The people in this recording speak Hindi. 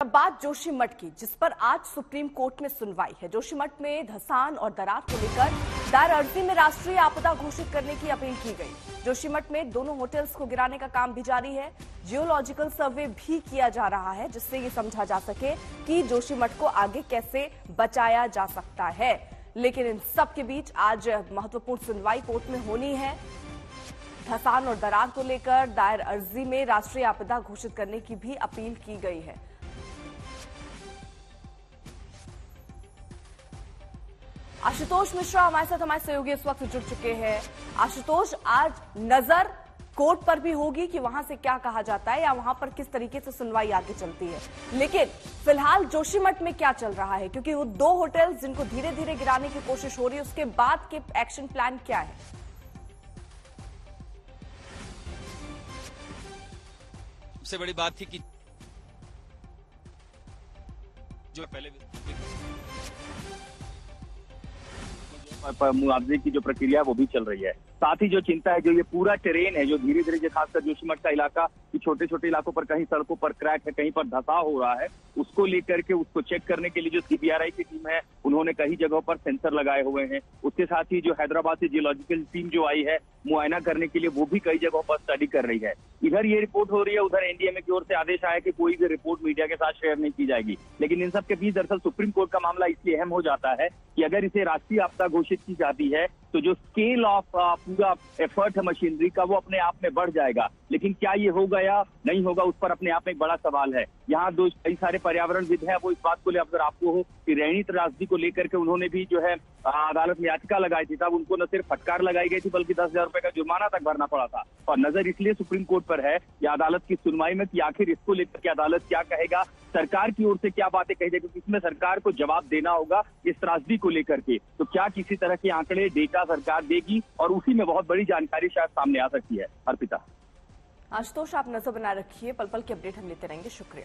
अब बात जोशीमठ की, जिस पर आज सुप्रीम कोर्ट में सुनवाई है। जोशीमठ में धसान और दरार को लेकर दायर अर्जी में राष्ट्रीय आपदा घोषित करने की अपील की गई। जोशीमठ में दोनों होटल्स को गिराने का काम भी जारी है। जियोलॉजिकल सर्वे भी किया जा रहा है, जिससे ये समझा जा सके कि जोशीमठ को आगे कैसे बचाया जा सकता है। लेकिन इन सब के बीच आज महत्वपूर्ण सुनवाई कोर्ट में होनी है। धसान और दरार को लेकर दायर अर्जी में राष्ट्रीय आपदा घोषित करने की भी अपील की गई है। आशुतोष मिश्रा हमारे सहयोगी इस वक्त जुड़ चुके हैं। आशुतोष, आज नजर कोर्ट पर भी होगी कि वहां से क्या कहा जाता है या वहां पर किस तरीके से सुनवाई आगे चलती है, लेकिन फिलहाल जोशीमठ में क्या चल रहा है, क्योंकि वो दो होटल जिनको धीरे धीरे गिराने की कोशिश हो रही है, उसके बाद के एक्शन प्लान क्या है? सबसे बड़ी बात थी कि जो पहले मुआवजे की जो प्रक्रिया है वो भी चल रही है। साथ ही जो चिंता है, जो ये पूरा टेरेन है, जो धीरे धीरे जो खासकर जोशीमठ का इलाका, छोटे छोटे इलाकों पर कहीं सड़कों पर क्रैक है, कहीं पर धसा हो रहा है, उसको लेकर के उसको चेक करने के लिए जो सीबीआरआई की टीम है उन्होंने कई जगहों पर सेंसर लगाए हुए हैं। उसके साथ ही जो हैदराबाद से जियोलॉजिकल टीम जो आई है मुआयना करने के लिए, वो भी कई जगहों पर स्टडी कर रही है। इधर ये रिपोर्ट हो रही है, उधर एनडीए की ओर से आदेश आया कि कोई भी रिपोर्ट मीडिया के साथ शेयर नहीं की जाएगी। लेकिन इन सबके बीच दरअसल सुप्रीम कोर्ट का मामला इसलिए अहम हो जाता है कि अगर इसे राष्ट्रीय आपदा घोषित की जाती है तो जो स्केल ऑफ पूरा एफर्ट है मशीनरी का, वो अपने आप में बढ़ जाएगा। लेकिन क्या ये होगा या नहीं होगा, उस पर अपने आप में एक बड़ा सवाल है। यहाँ कई सारे पर्यावरणविद हैं, वो इस बात को लेकर आपको हो कि रैणी त्रासदी को लेकर के उन्होंने भी जो है अदालत में याचिका लगाई थी। तब उनको न सिर्फ फटकार लगाई गई थी बल्कि 10,000 रुपए का जुर्माना तक भरना पड़ा था। और नजर इसलिए सुप्रीम कोर्ट पर है या अदालत की सुनवाई में कि आखिर इसको लेकर के अदालत क्या कहेगा, सरकार की ओर से क्या बातें कही जाएगी, क्योंकि इसमें सरकार को जवाब देना होगा इस त्रासदी को लेकर के। तो क्या किसी तरह के आंकड़े डेटा सरकार देगी और उसी में बहुत बड़ी जानकारी शायद सामने आ सकती है। अर्पिता। आशुतोष, आप नजर बनाए रखिए, पल पल की अपडेट हम लेते रहेंगे। शुक्रिया।